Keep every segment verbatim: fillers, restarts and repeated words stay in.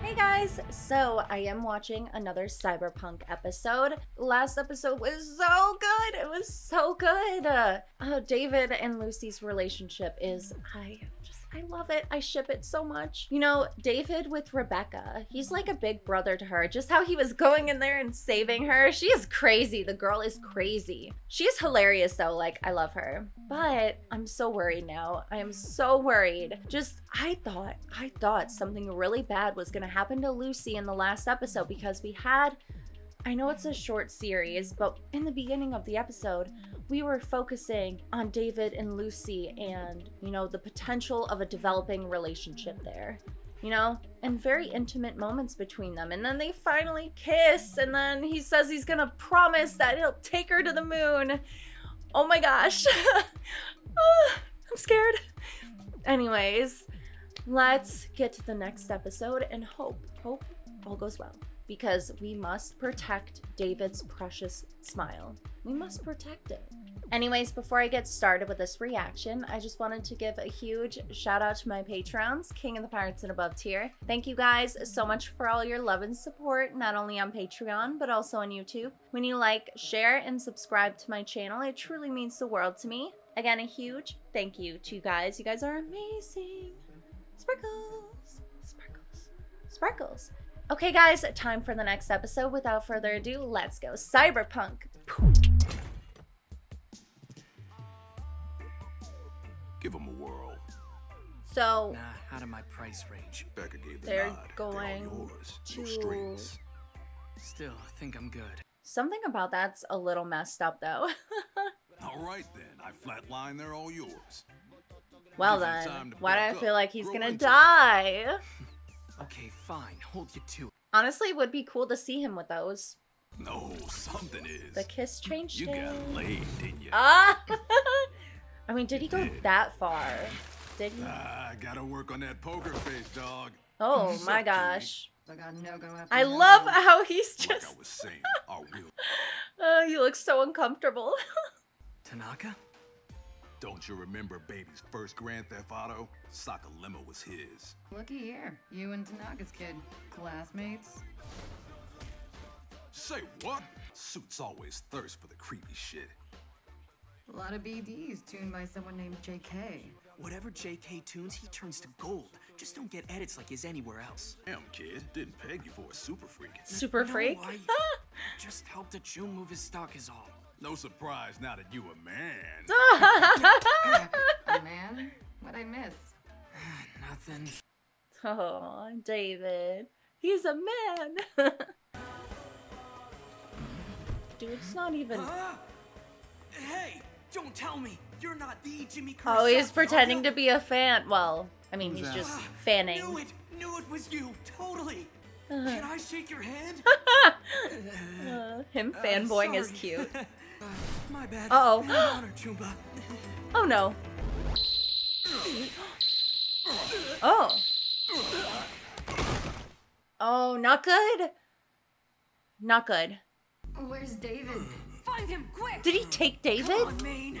Hey guys, so I am watching another cyberpunk episode. Last episode was so good. It was so good. Uh, oh, David and Lucy's relationship is, I just, I love it. I ship it so much. You know, David with Rebecca, he's like a big brother to her. Just how he was going in there and saving her. She is crazy. The girl is crazy. She's hilarious though. Like, I love her. But I'm so worried now. I am so worried. Just, I thought, I thought something really bad was gonna happen to Lucy in the last episode because we had, I know it's a short series, but in the beginning of the episode, we were focusing on David and Lucy and, you know, the potential of a developing relationship there, you know, and very intimate moments between them. And then they finally kiss, and then he says he's gonna promise that he'll take her to the moon. Oh my gosh. Oh, I'm scared. Anyways, let's get to the next episode and hope, hope all goes well. Because we must protect David's precious smile. We must protect it. Anyways, before I get started with this reaction, I just wanted to give a huge shout out to my Patrons, King of the Pirates and Above tier. Thank you guys so much for all your love and support, not only on Patreon, but also on YouTube. When you like, share, and subscribe to my channel, it truly means the world to me. Again, a huge thank you to you guys. You guys are amazing. Sparkles, sparkles, sparkles. Okay guys, time for the next episode. Without further ado, let's go cyberpunk. Give them a whirl. So, nah, out of my price range. Becca gave the they're nod. Going they're yours. To... strings. Still, I think I'm good. Something about that's a little messed up though. All right then, I flatline, they're all yours. Well Give then, why do I up. feel like he's Roll gonna die? Okay, fine. Hold you to it. Honestly, it would be cool to see him with those. No, something is. The kiss changed You got laid, didn't you? Ah! I mean, did he go that far? Did he? I gotta work on that poker face, dog. Oh my gosh. I love how he's just... Like I was saying, I will. Uh, he looks so uncomfortable. Tanaka? Don't you remember baby's first Grand Theft Auto? Sakalima was his. Looky here, you and Tanaka's kid. Classmates? Say what? Suits always thirst for the creepy shit. A lot of B Ds tuned by someone named J K. Whatever J K tunes, he turns to gold. Just don't get edits like he's anywhere else. Damn kid, didn't peg you for a super freak. Super no, freak? I just helped a Jew move his stock is all. No surprise now that you a man. A man? What'd I miss? Nothing. Oh, David. He's a man. Dude, it's not even... Uh, hey, don't tell me. You're not the Jimmy Caruso. Oh, he's pretending to be a fan. Well, I mean, he's just fanning. Knew it. Knew it was you. Totally. Uh, Can I shake your hand? uh, him fanboying uh, is cute. Uh, my bad. Uh oh. Oh no. Oh. Oh, not good. Not good. Where's David? Find him quick. Did he take David? Come on, Maine.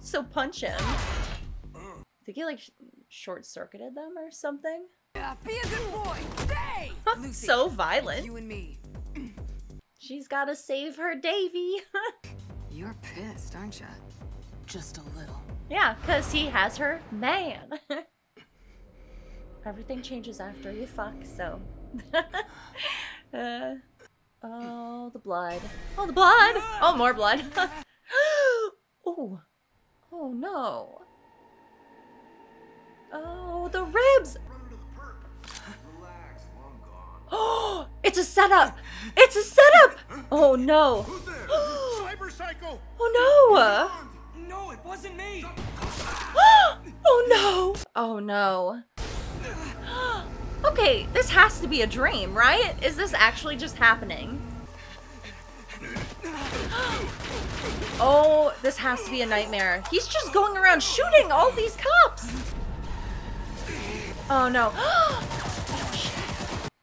So punch him. Did he like short-circuited them or something? Yeah, be a good boy. Stay. Lucy, so violent. You and me. She's gotta save her Davy. You're pissed, aren't you? Just a little. Yeah, because he has her man. Everything changes after you fuck, so. uh, oh, the blood. Oh, the blood! Oh, more blood. Oh. Oh, no. Oh, the ribs! Oh, it's a setup! It's a setup! Oh, no. Who's there? Cyber Psycho! Oh, no! No, it wasn't me. Oh no! Oh no. Okay, this has to be a dream, right? Is this actually just happening? Oh, this has to be a nightmare. He's just going around shooting all these cops. Oh no.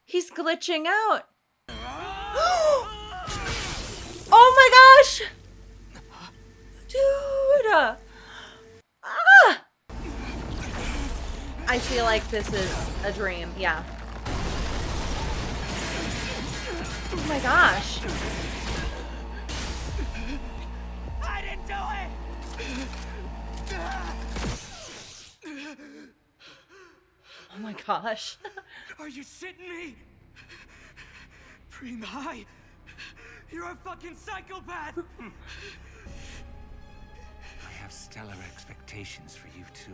He's glitching out. Oh my gosh! Dude! Ah! I feel like this is a dream. Yeah. Oh my gosh. I didn't do it. Oh my gosh. Are you shitting me? Prima, hi. You're a fucking psychopath. I have stellar expectations for you too.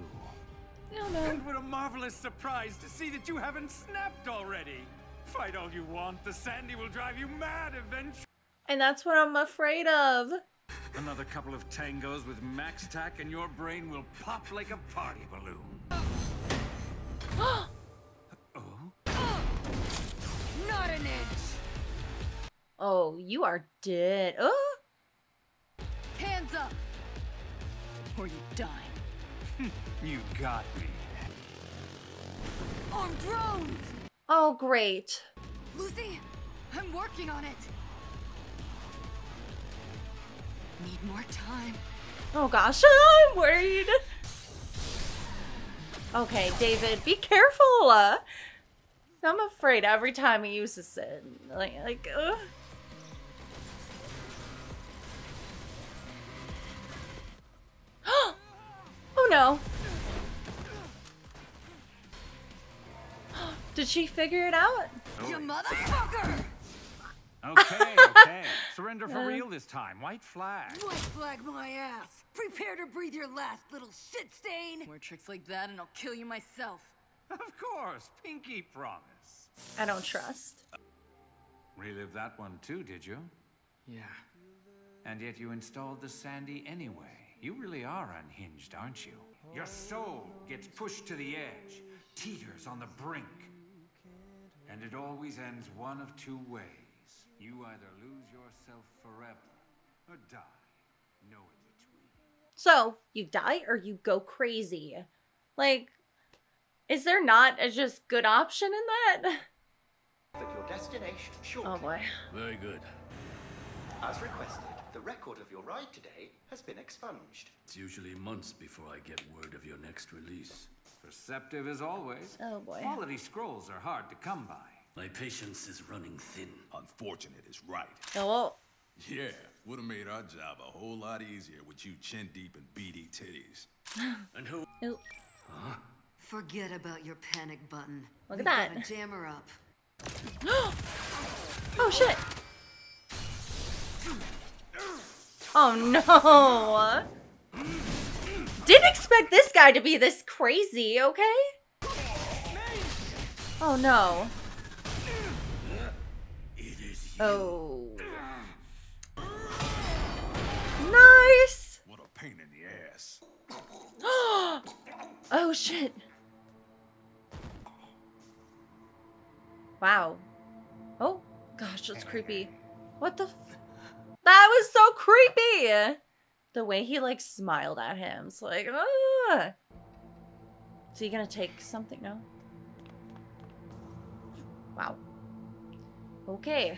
No, no. And what a marvelous surprise to see that you haven't snapped already. Fight all you want. The Sandy will drive you mad eventually. And that's what I'm afraid of. Another couple of tangos with MaxTac and your brain will pop like a party balloon. Oh. Oh. Not an inch. Oh, you are dead. Oh. Hands up. Or you die. You got me. On drones. Oh, great. Lucy, I'm working on it. Need more time. Oh gosh, I'm worried. Okay, David, be careful. Uh, I'm afraid every time he uses it, like, like. Uh. Oh no! Did she figure it out? You motherfucker! Okay, okay. Surrender for real this time. White flag. White flag my ass. Prepare to breathe your last, little shit stain. More tricks like that and I'll kill you myself. Of course. Pinky promise. I don't trust. Relive that one too, did you? Yeah. And yet you installed the Sandy anyway. You really are unhinged, aren't you? Your soul gets pushed to the edge, teeters on the brink. And it always ends one of two ways. You either lose yourself forever or die. No in between. So, you die or you go crazy. Like, is there not a just good option in that? But your destination shortly. Oh boy. Very good. As requested, the record of your ride today has been expunged. It's usually months before I get word of your next release. Perceptive as always. Oh boy. Quality scrolls are hard to come by. My patience is running thin. Unfortunate is right. Hello. Yeah, would have made our job a whole lot easier with you chin deep and beady titties. And who? Nope. Huh? Forget about your panic button. Look at that. Jam her up. Oh shit. Oh no! Didn't expect this guy to be this crazy, okay? Oh no. It is you. Oh. Nice! What a pain in the ass. Oh shit. Wow. Oh gosh, that's creepy. What the f- That was so creepy! The way he like smiled at him. It's like, ah! So you gonna take something? No? Wow. Okay.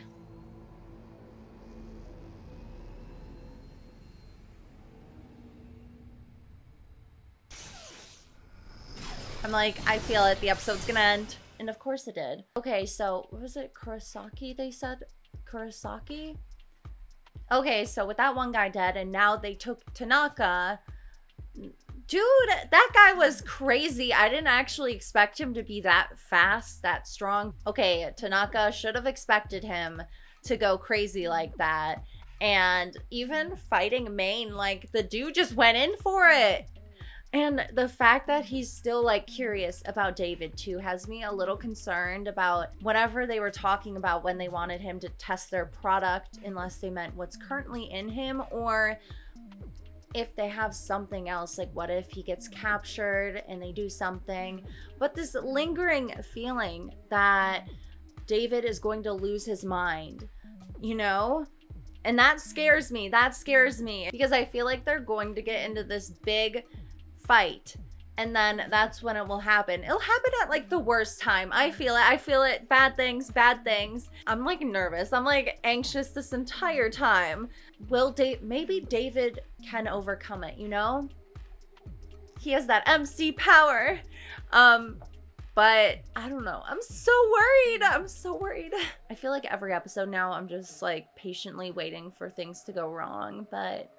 I'm like, I feel it. The episode's gonna end. And of course it did. Okay, so what was it? Kurosaki, they said? Kurosaki? Okay, so with that one guy dead, and now they took Tanaka. Dude, that guy was crazy. I didn't actually expect him to be that fast, that strong. Okay, Tanaka should have expected him to go crazy like that. And even fighting Maine, like, the dude just went in for it. And the fact that he's still like curious about David too has me a little concerned about whatever they were talking about when they wanted him to test their product, unless they meant what's currently in him, or if they have something else, like what if he gets captured and they do something. But this lingering feeling that David is going to lose his mind, you know? And that scares me, that scares me because I feel like they're going to get into this big fight, and then that's when it will happen. It'll happen at like the worst time. I feel it. I feel it. Bad things, bad things. I'm like nervous. I'm like anxious this entire time. Will Dave, maybe David can overcome it, you know? He has that M C power. Um, but I don't know. I'm so worried. I'm so worried. I feel like every episode now I'm just like patiently waiting for things to go wrong, but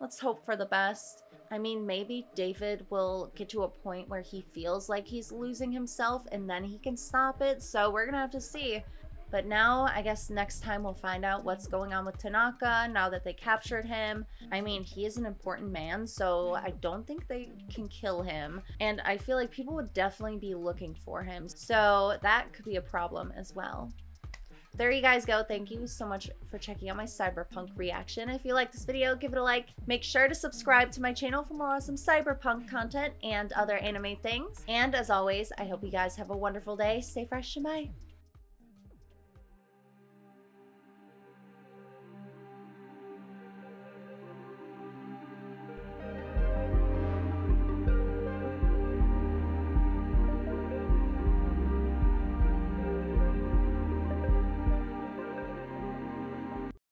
let's hope for the best. I mean, maybe David will get to a point where he feels like he's losing himself and then he can stop it. So we're gonna have to see. But now, I guess next time we'll find out what's going on with Tanaka now that they captured him. I mean, he is an important man, so I don't think they can kill him. And I feel like people would definitely be looking for him. So that could be a problem as well. There you guys go. Thank you so much for checking out my cyberpunk reaction. If you liked this video, give it a like. Make sure to subscribe to my channel for more awesome cyberpunk content and other anime things. And as always, I hope you guys have a wonderful day. Stay fresh and bye.